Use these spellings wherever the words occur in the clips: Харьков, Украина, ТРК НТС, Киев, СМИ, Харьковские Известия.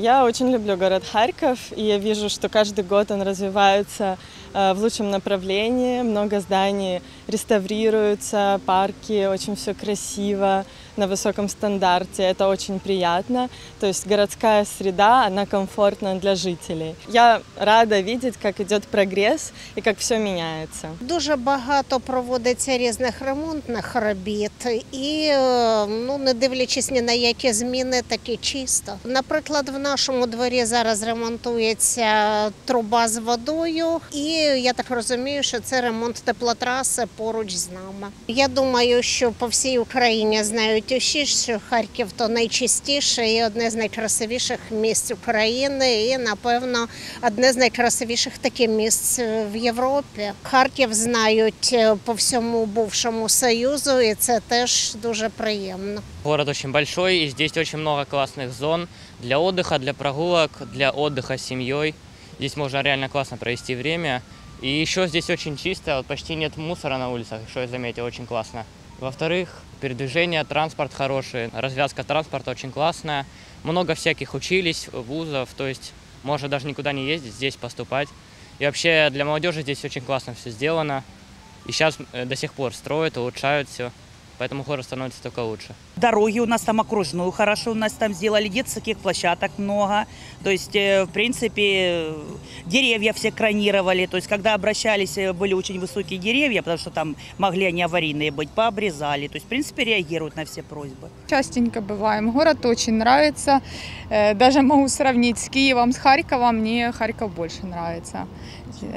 Я очень люблю город Харьков, и я вижу, что каждый год он развивается в лучшем направлении. Много зданий реставрируются, парки, очень все красиво, на высоком стандарте. Это очень приятно. То есть городская среда, она комфортна для жителей. Я рада видеть, как идет прогресс и как все меняется. Дуже багато проводиться різних ремонтних робіт, і не дивлячись ні на які зміни, таки чисто. Наприклад, в нашому дворі зараз ремонтується труба з водою, і я так розумію, що це ремонт теплотраси поруч з нами. Я думаю, що по всій Україні знають усі, що Харків – то найчистіше і одне з найкрасивіших місць України, і, напевно, одне з найкрасивіших таких місць в Європі. Харків знають по всьому бывшему Союзу, и это тоже очень приятно. Город очень большой, и здесь очень много классных зон для отдыха, для прогулок, для отдыха с семьей. Здесь можно реально классно провести время. И еще здесь очень чисто, вот почти нет мусора на улицах, что я заметил, очень классно. Во-вторых, передвижение, транспорт хороший, развязка транспорта очень классная. Много всяких учились, вузов, то есть можно даже никуда не ездить, здесь поступать. И вообще для молодежи здесь очень классно все сделано. И сейчас до сих пор строят, улучшают все. Поэтому город становится только лучше. Дороги у нас там окружную хорошо у нас там сделали, детских площадок много. То есть, в принципе, деревья все кронировали. То есть, когда обращались, были очень высокие деревья, потому что там могли они аварийные быть, пообрезали. То есть, в принципе, реагируют на все просьбы. Частенько бываем. Город очень нравится. Даже могу сравнить с Киевом, с Харьковом. Мне Харьков больше нравится.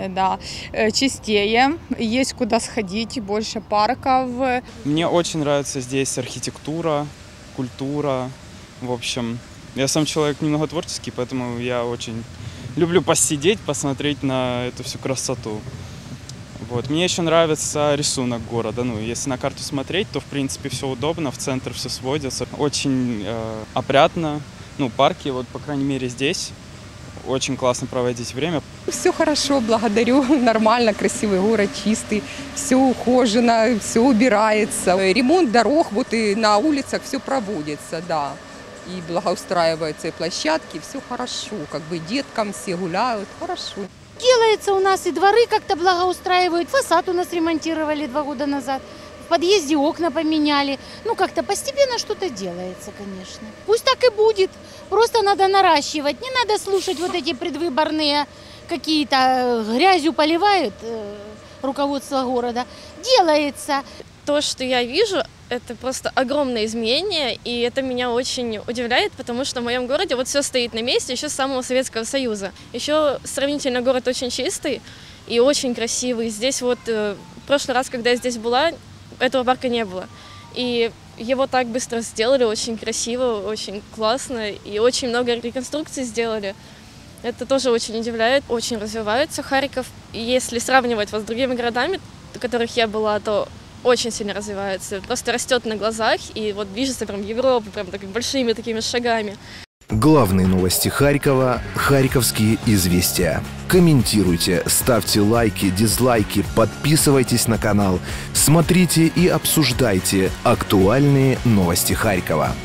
Да. Чистее. Есть куда сходить, больше парков. Мне очень нравится здесь архитектура, культура, в общем. Я сам человек немного творческий, поэтому я очень люблю посидеть, посмотреть на эту всю красоту. Вот. Мне еще нравится рисунок города. Если на карту смотреть, то в принципе все удобно, в центр все сводится. Очень опрятно. Парки, по крайней мере здесь, очень классно проводить время. Все хорошо, благодарю. Нормально, красивый город, чистый, все ухожено, все убирается. Ремонт дорог, и на улицах все проводится, да. И благоустраиваются и площадки, все хорошо, деткам все гуляют, хорошо. Делается у нас и дворы как-то благоустраивают, фасад у нас ремонтировали 2 года назад. В подъезде окна поменяли. Как-то постепенно что-то делается, конечно. Пусть так и будет. Просто надо наращивать. Не надо слушать эти предвыборные какие-то грязью поливают руководство города. Делается. То, что я вижу, это просто огромное изменение. И это меня очень удивляет, потому что в моем городе все стоит на месте еще с самого Советского Союза. Еще сравнительно город очень чистый и очень красивый. Здесь в прошлый раз, когда я здесь была, этого парка не было. И его так быстро сделали, очень красиво, очень классно. И очень много реконструкций сделали. Это тоже очень удивляет. Очень развивается Харьков. И если сравнивать с другими городами, в которых я была, то очень сильно развивается. Просто растет на глазах и движется прям в Европу, прям большими такими шагами. Главные новости Харькова – «Харьковские известия». Комментируйте, ставьте лайки, дизлайки, подписывайтесь на канал, смотрите и обсуждайте актуальные новости Харькова.